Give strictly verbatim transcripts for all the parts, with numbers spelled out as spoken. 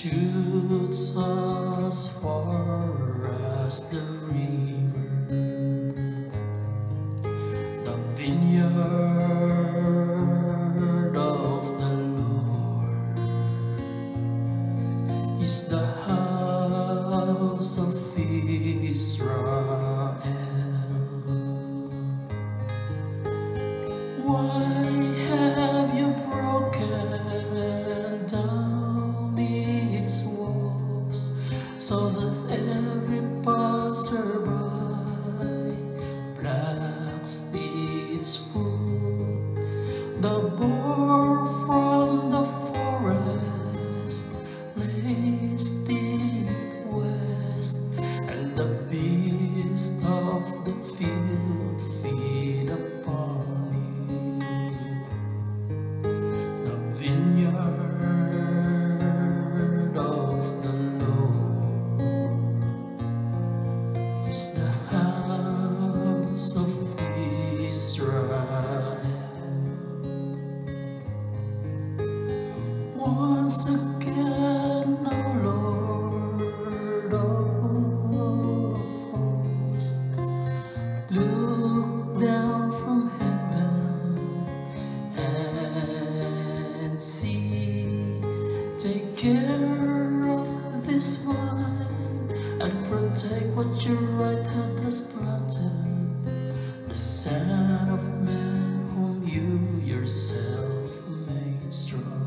shoots as far as the river, the vineyard of the Lord is the house of Israel. Why have you broken down its walls so that every passerby plucks its fruit? The boar from the forest lays in the west, and the beast of the field feed upon. Once again, O Lord of hosts, look down from heaven and see. Take care of this vine and protect what your right hand has planted, the son of man whom you yourself made strong.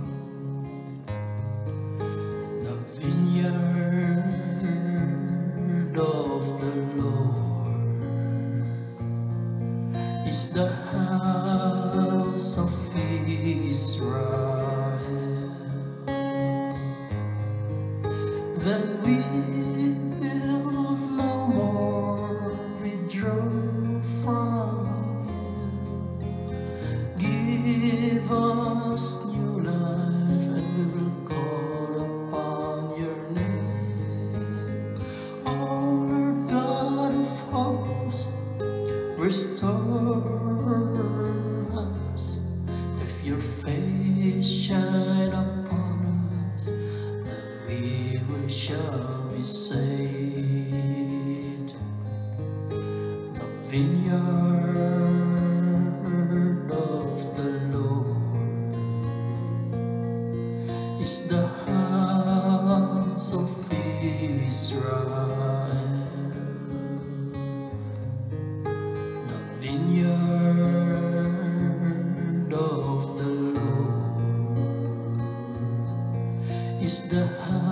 Is the house of Israel. Then we will no more withdraw from you. Give us new life and we will call upon your name. O Lord God of hosts, restore us. If your face shine upon us, then we will shall be saved. The vineyard of the Lord is the house of Israel. Vineyard of the Lord is the house.